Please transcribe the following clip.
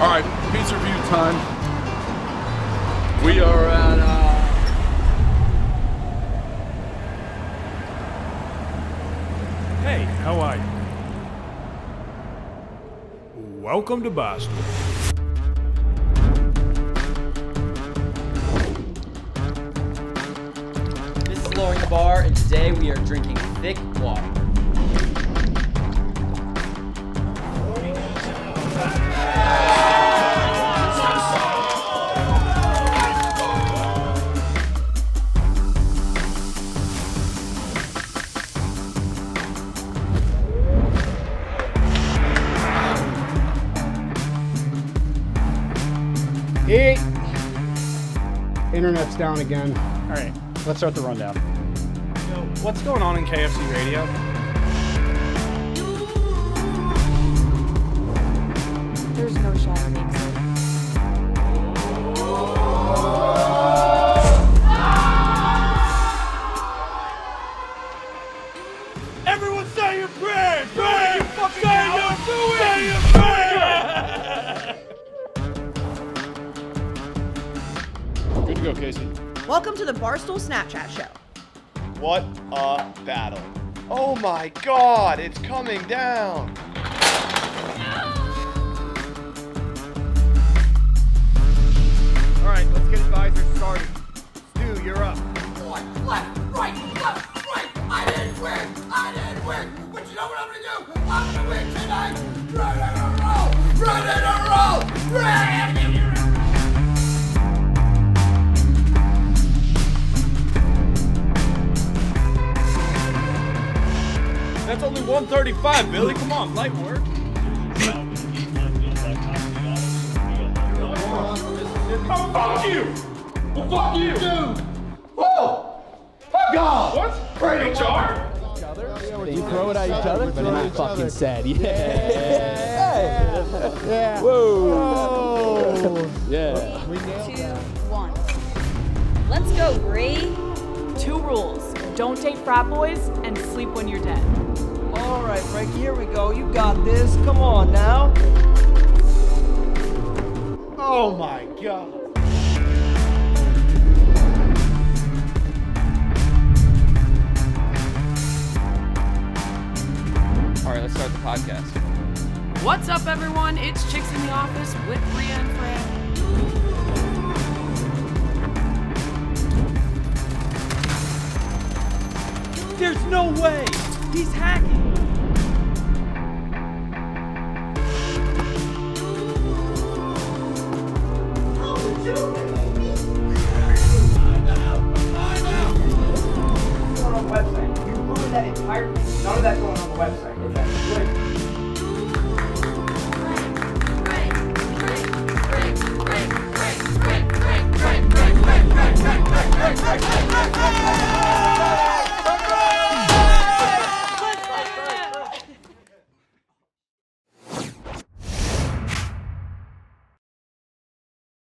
All right, pizza review time. We are at hey, how are you? Welcome to Boston. This is Lowering the Bar, and today we are drinking thick water. Eat. Internet's down again. All right, let's start the rundown. So, what's going on in KFC radio? There's no shot of mixing. Everyone say your prayers! Pray! You fucking say your prayers! Say your prayers! Good to go, Casey. Welcome to the Barstool Snapchat show. What a battle. Oh my God, it's coming down. No! All right, let's get advisors started. Stu, you're up. One, left, right, left, right. I didn't win. But you know what I'm gonna do? I'm gonna win tonight. Run and roll. That's only 135, Billy. Come on, light work. Oh, fuck you! Oh, fuck you! Dude! Whoa! Fuck off! What? Pray HR? You throw it at each other? That's what I fucking said. Yeah! Yeah! Yeah. Whoa! Yeah. 2, 1. Let's go, Bree. 2 rules. Don't date frat boys and sleep when you're dead. All right, Frank, here we go. You got this. Come on now. Oh my God. All right, let's start the podcast. What's up, everyone? It's Chicks in the Office with Bria and Fran. There's no way! He's hacking! I know! It's on the website. You ruined that entire thing. None of that's going on the website.